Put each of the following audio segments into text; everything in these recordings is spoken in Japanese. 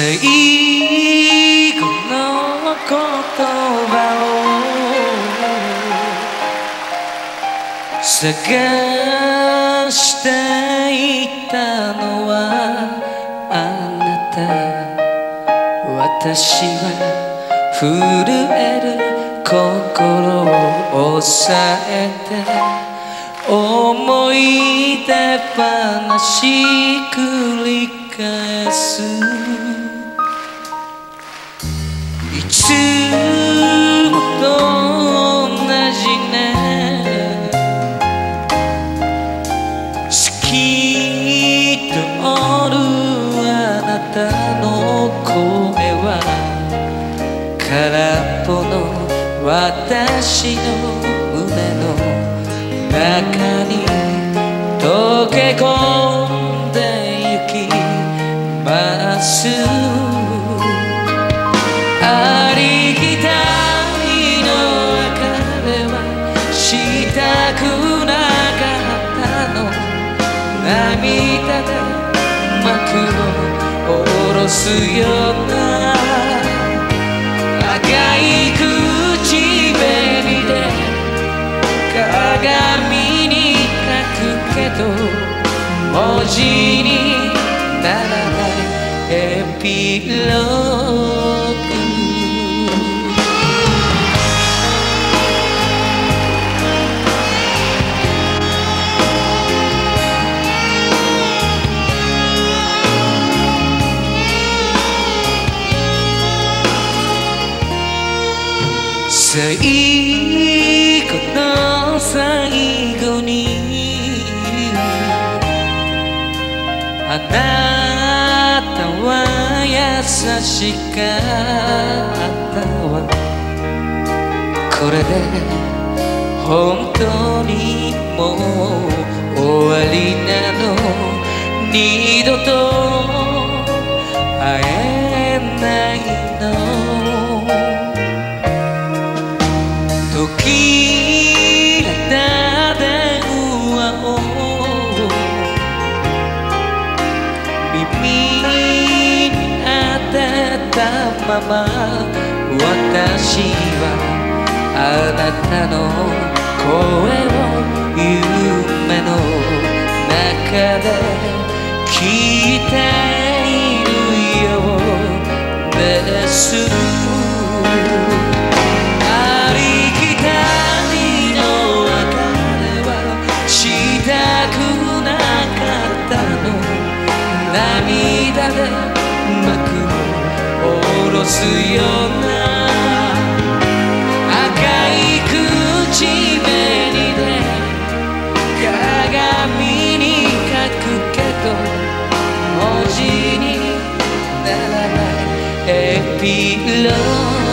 ていいこの言葉を探していたのはあなた。私は震える心を抑えて思い出話繰り返す。いつもと同じね、透き通るあなたの声は空っぽの私の胸の中に溶け込んでゆきます。ありきたりの別れはしたくなかったの、涙で幕を下ろすような赤い唇で鏡に書くけど文字にならないエピローグ。最後の最後にあなたは優しかったわ。これで本当にもう終わりなの、二度と会えないの。時だで上を耳に当てたまま私はあなたの声を夢の中で聞いているようです。涙で幕を下ろすような赤い口紅で鏡に書くけど文字にならないエピローグ。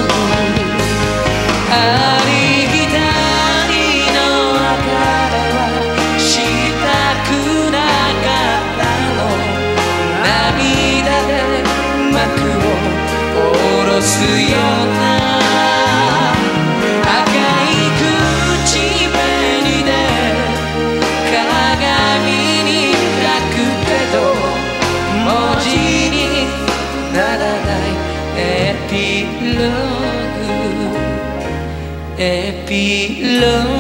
赤い口紅で鏡に書くけど文字にならないエピローグ。エピローグ。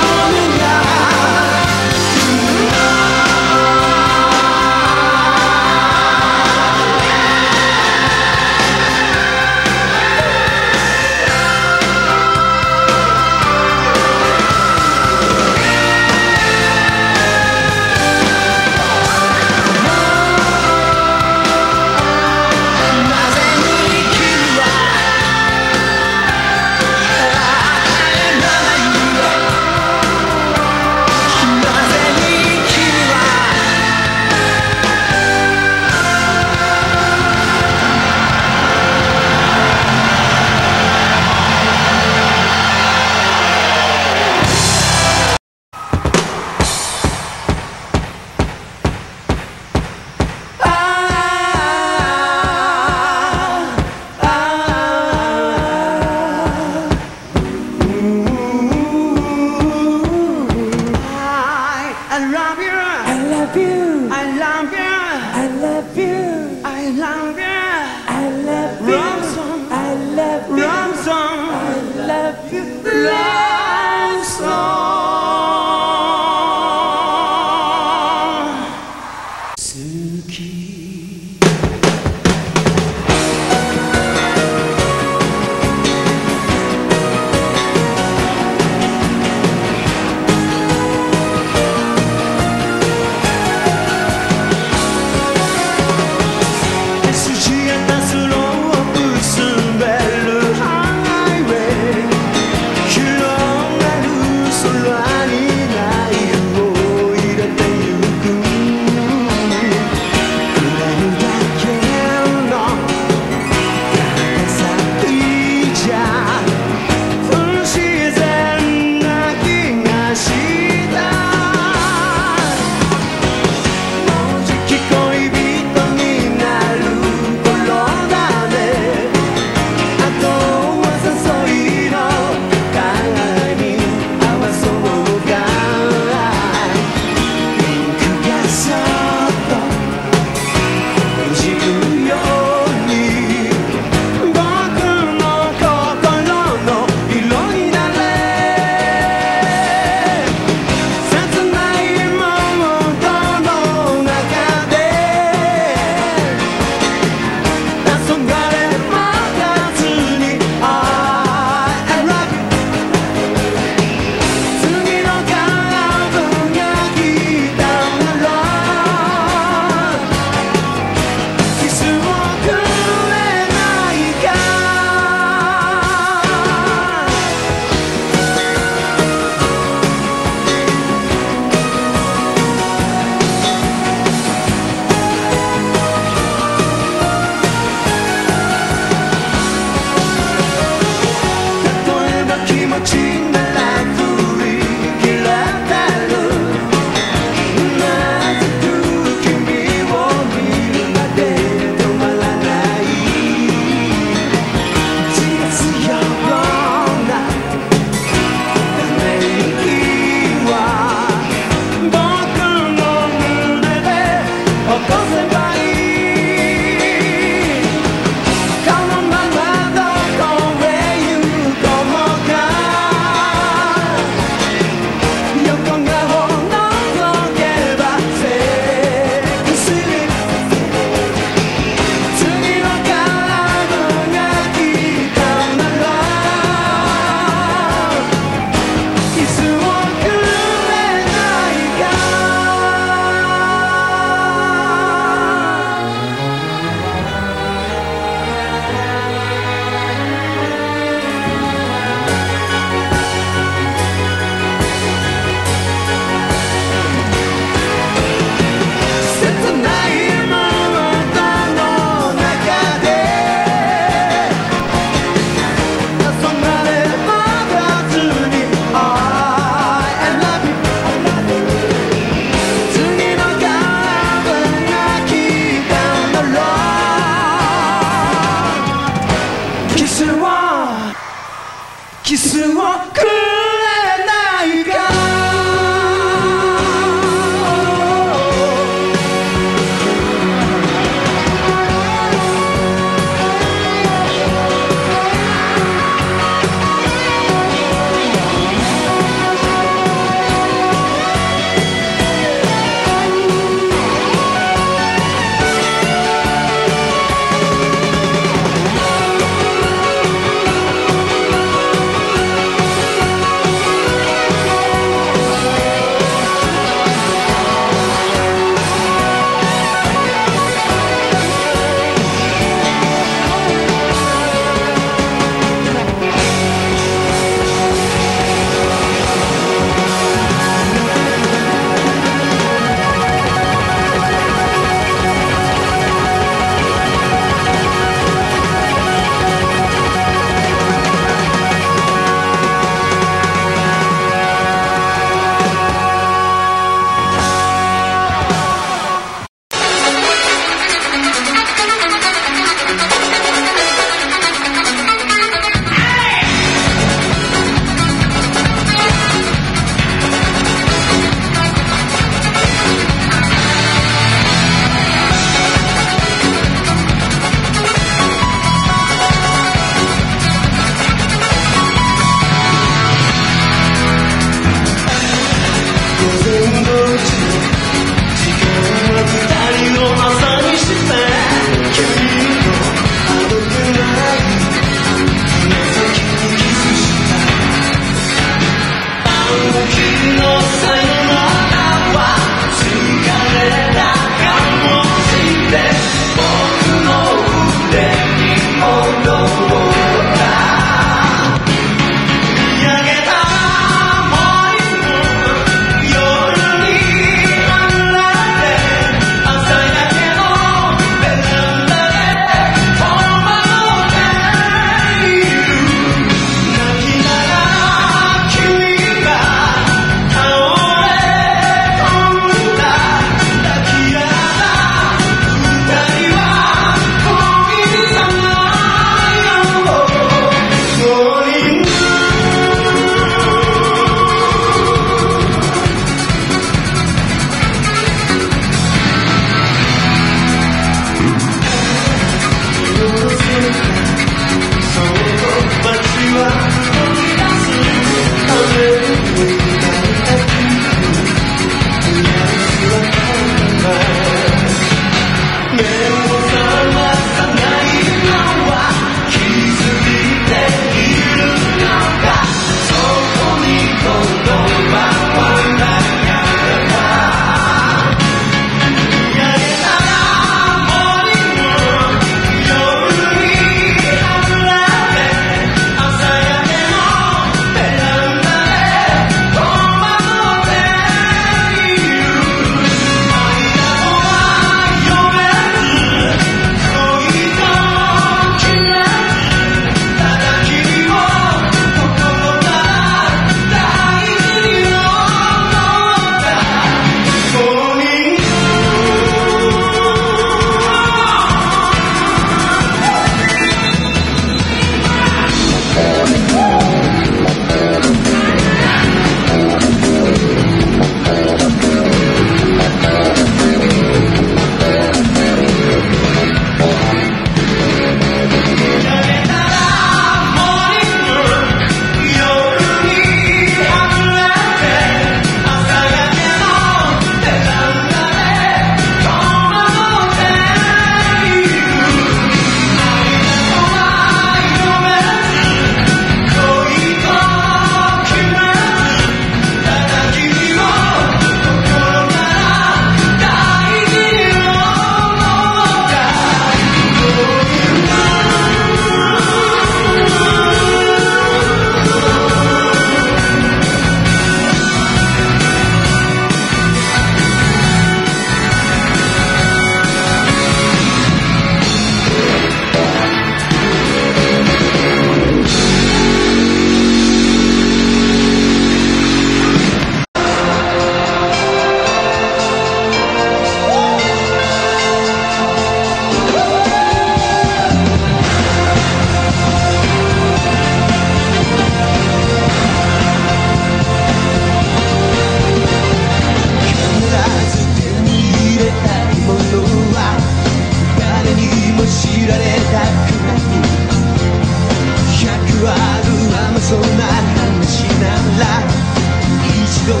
度はく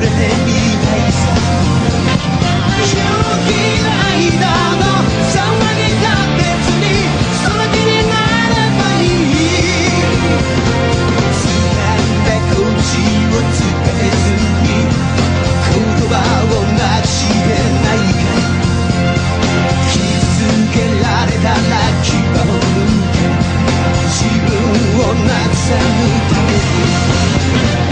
れみたいさ」「正気ないだの騒ぎだ別にその気になればいい」「つらんだこっちをつけずに言葉をなくしてないか」「傷つけられたら牙をむけ自分をなくさぬために」「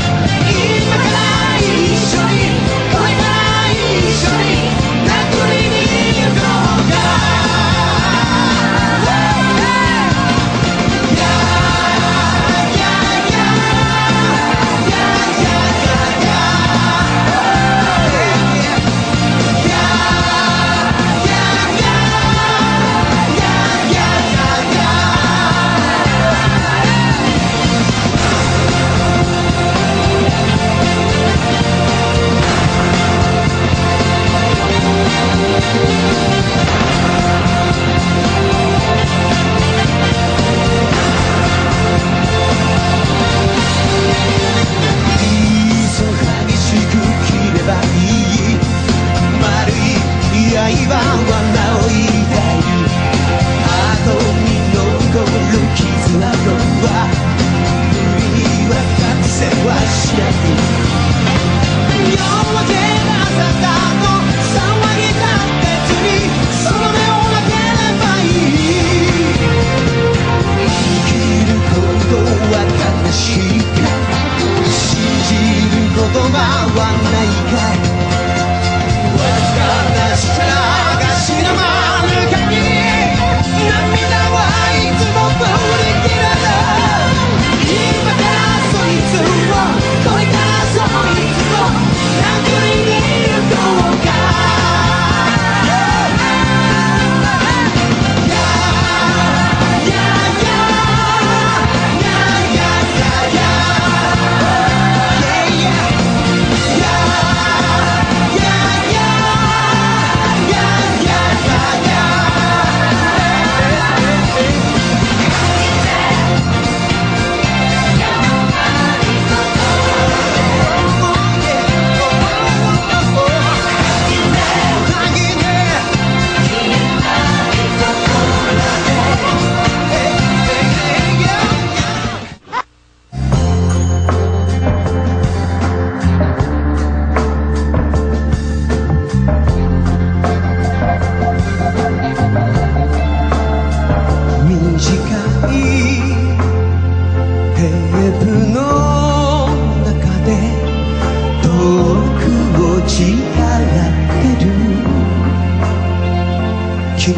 君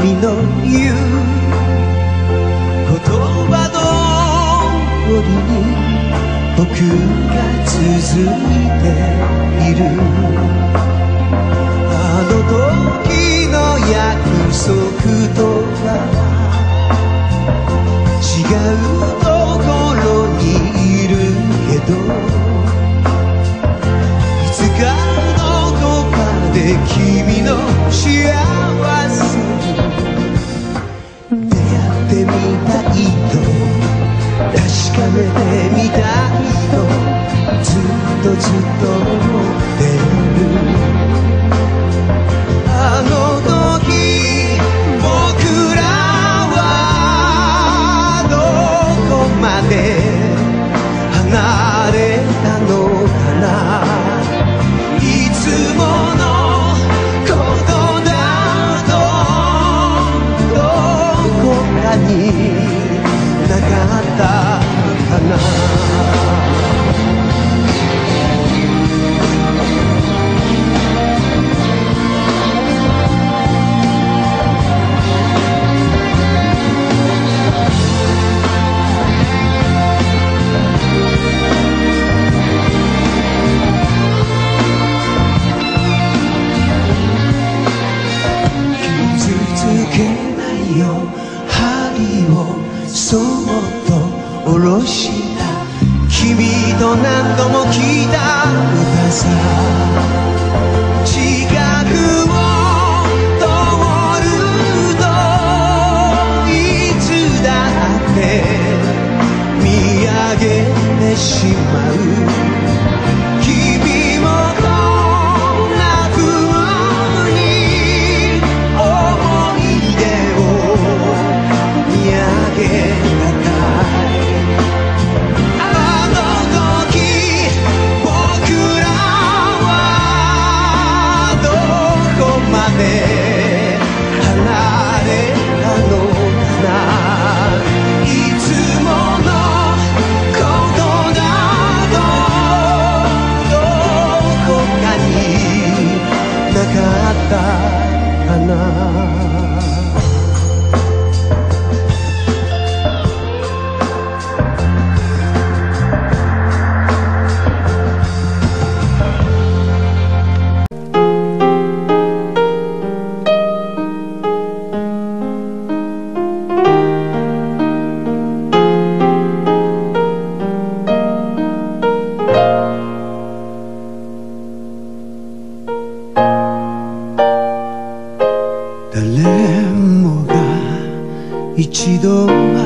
一度は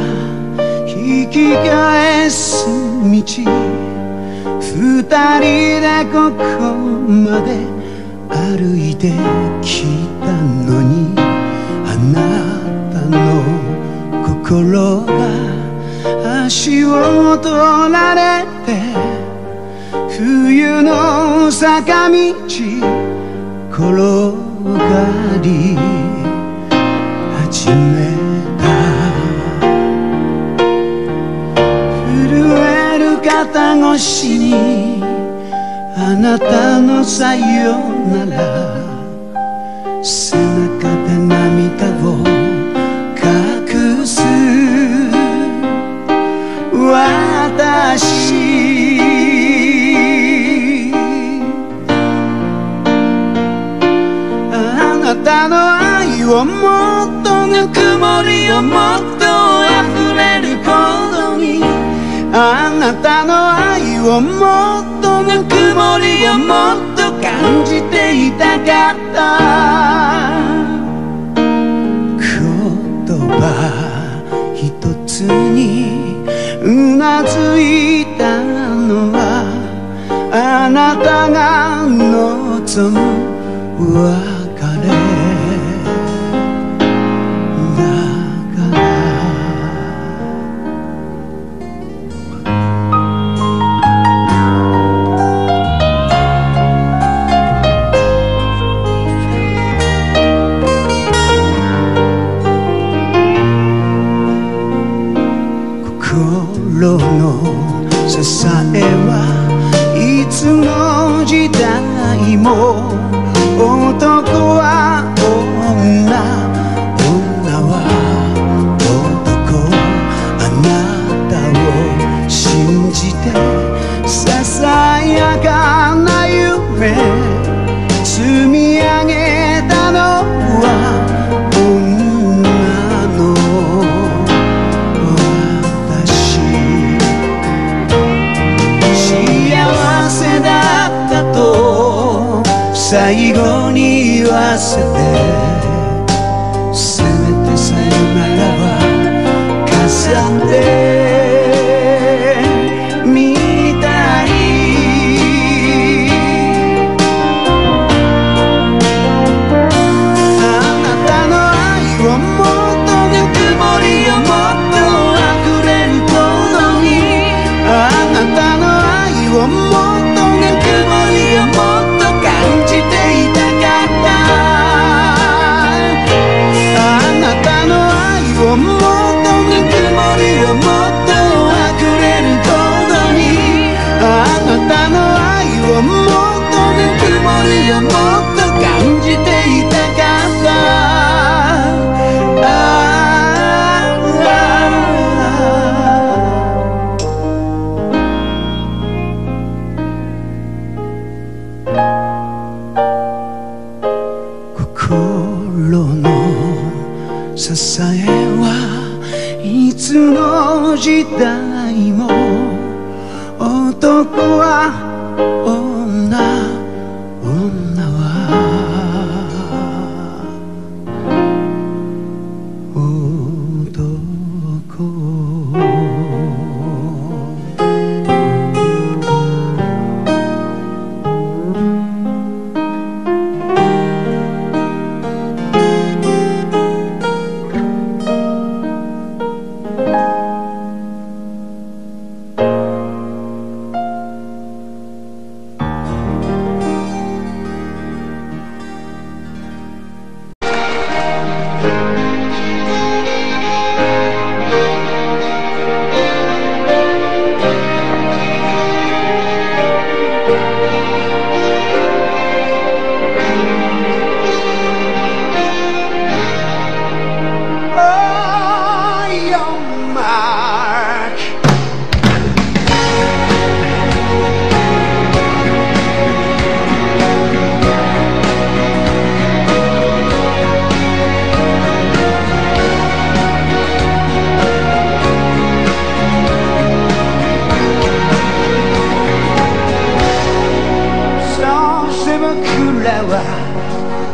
引き返す道、二人でここまで歩いてきたのに、あなたの心が足を取られて、冬の坂道転がり始め肩越しにあなたのさよなら、背中で涙を隠す私、あなたの愛をもっとぬくもりをもっと溢れることに、あなたの愛をもっとぬくもりをもっと感じていたかった、言葉一つにうなずいたのは、あなたが望む別れの支えはいつの時代も、男は女、女は男、あなたを信じてささやかな夢積み上げたのは最後に言わせて、せめてさよならは重ねて時代も、男は女、女は「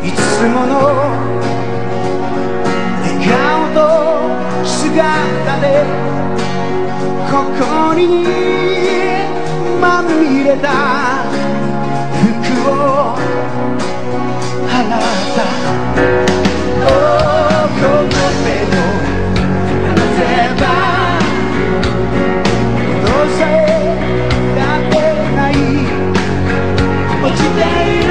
いつもの笑顔と姿体でここにまみれた服を払ったおこの目を離せばどうせられない落ちている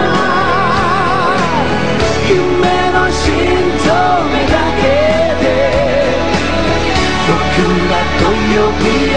恋は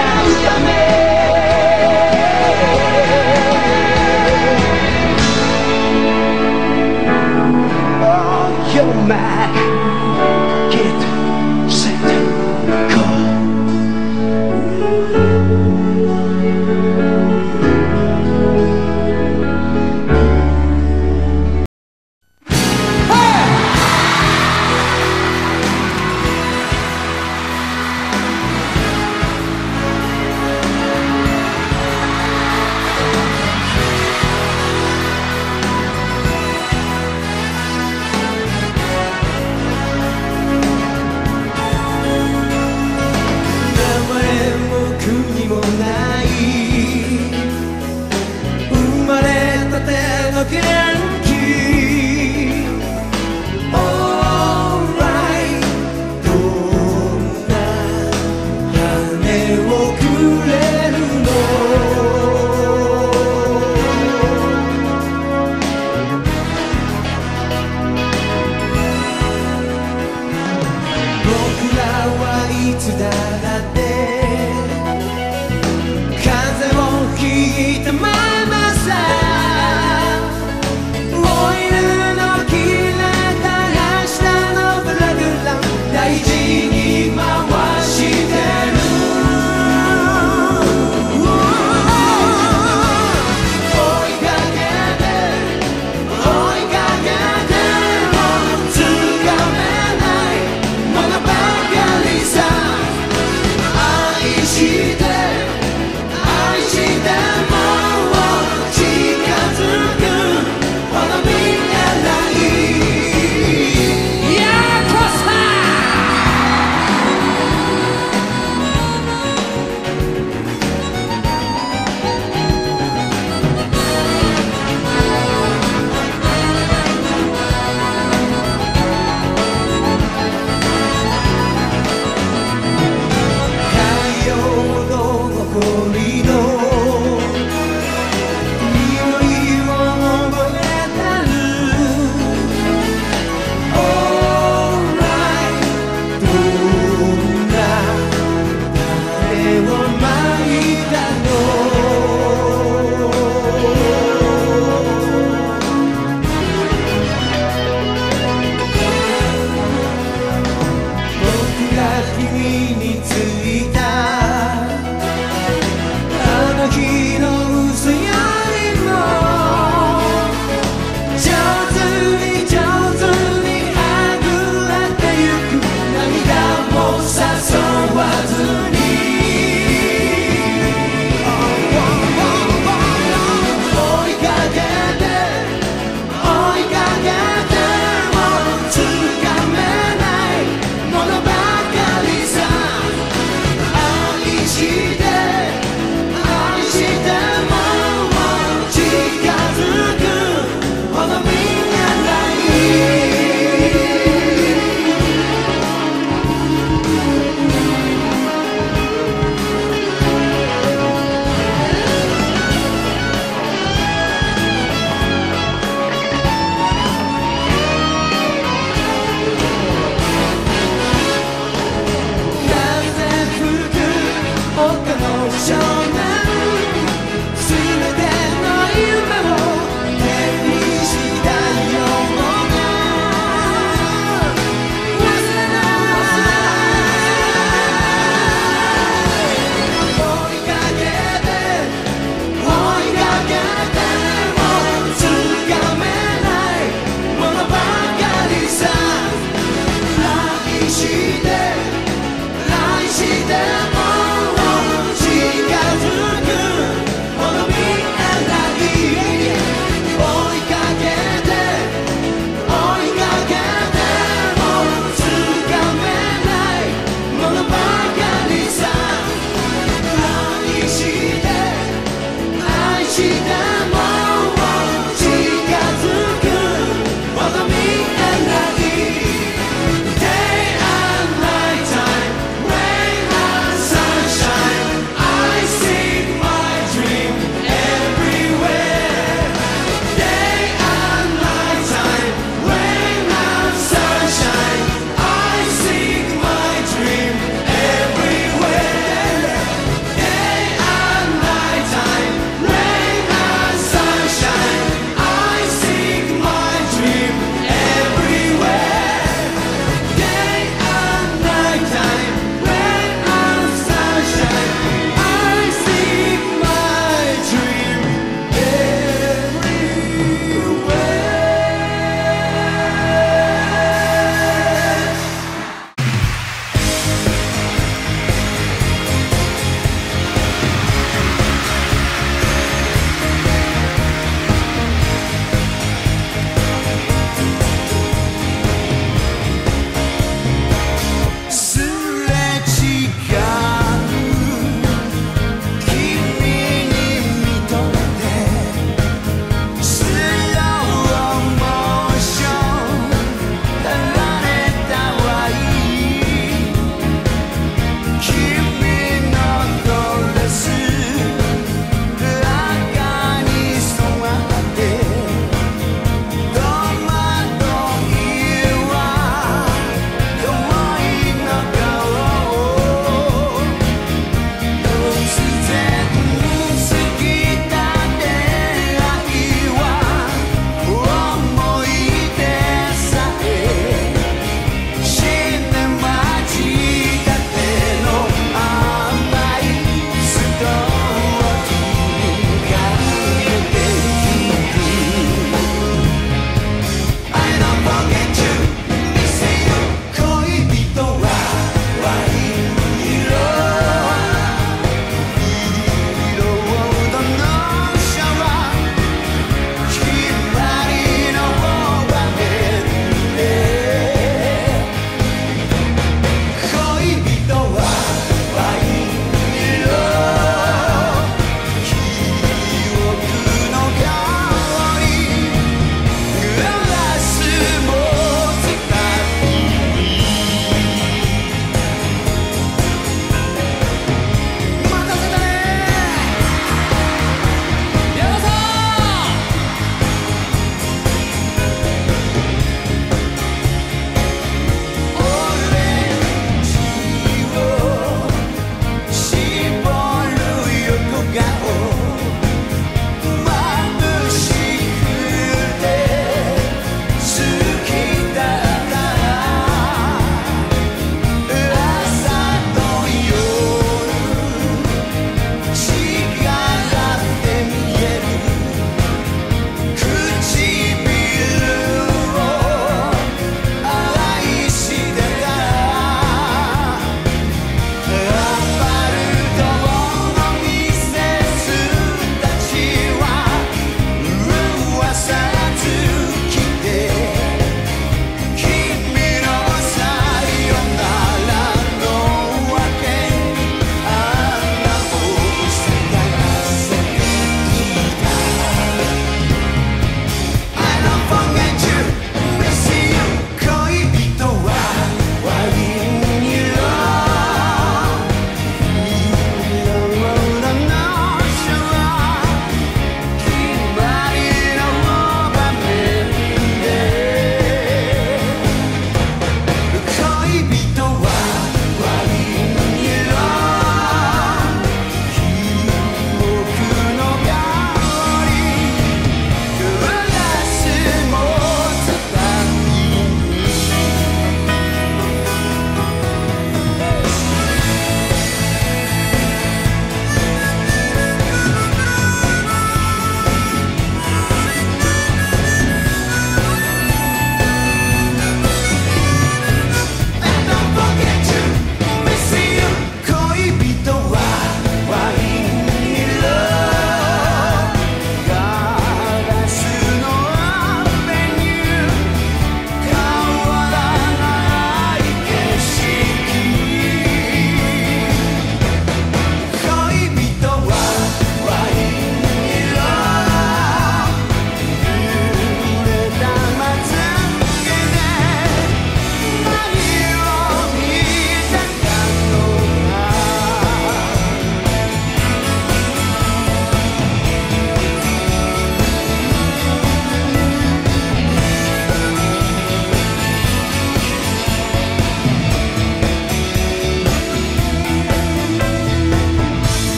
大事に回してる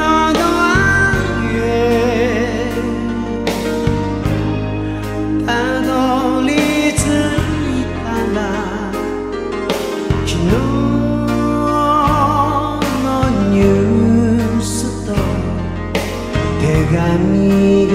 了都安悦。たどり着いたら昨日のニュースと手紙が。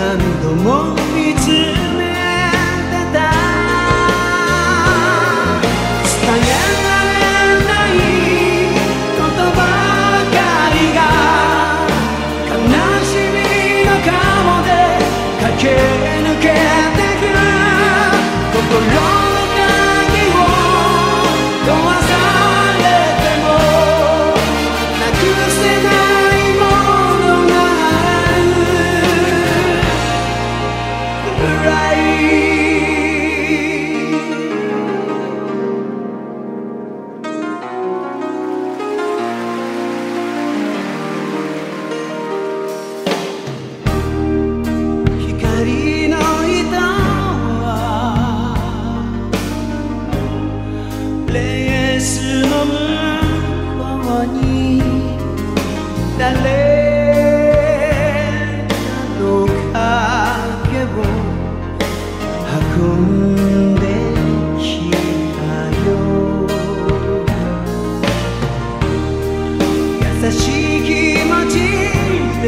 何度も見つめてた。伝えられないことばかりが悲しみの顔で駆け抜けてく。心の 誰の影を運んできたよ。優しい気持ちで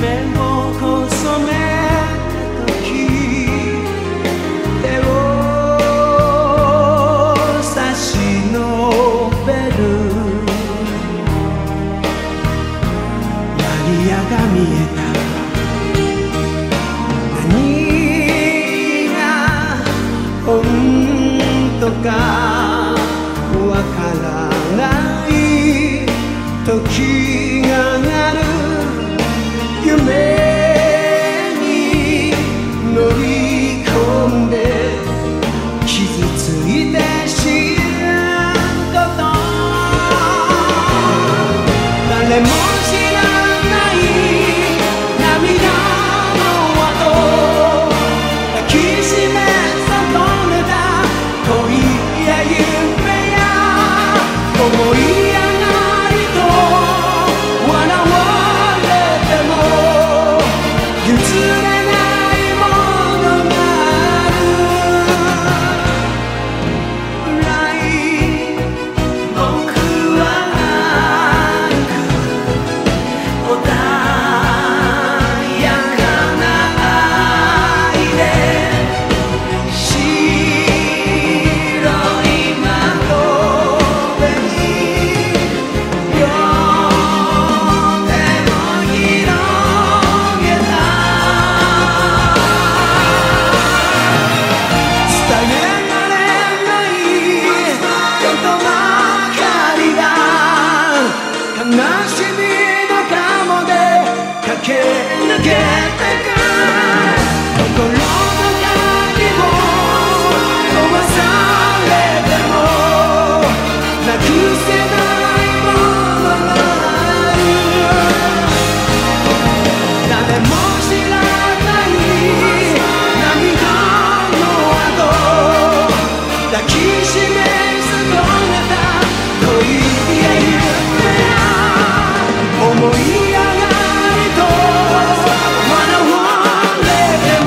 目を細めた時、手を差し伸べる。 時が鳴る。夢に乗り込んで傷ついて死ぬこと誰も知らない涙の跡、抱きしめ悟れた恋や夢や思い 思い上がりと笑われても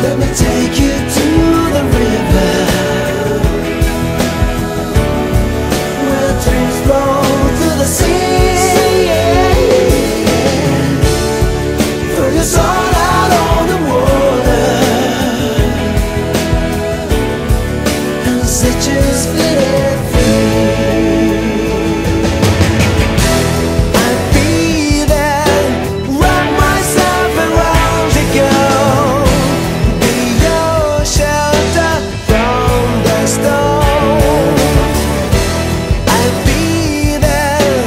Let me take you to the river where dreams flow to the sea, yeah. Throw your soul out on the water and set your spirit free. I'd be there, wrap myself around you, girl. Be your shelter from the storm. I'd be there,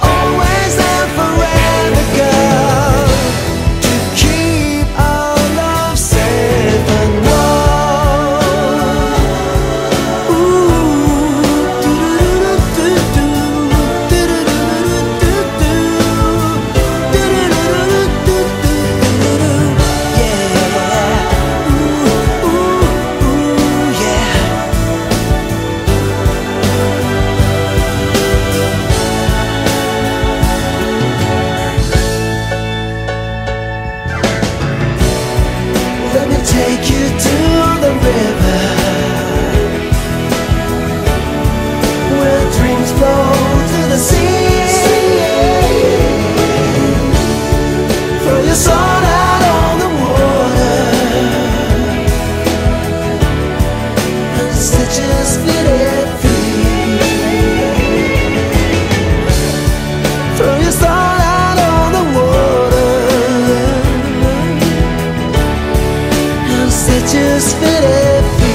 always and forever, girl, to keep our love safe and warm. Ooh, let me take you to the river where dreams flow to the sea. Throw your soul out on the water and set your spirit free. Throw your soul out on the water, set your spirit free.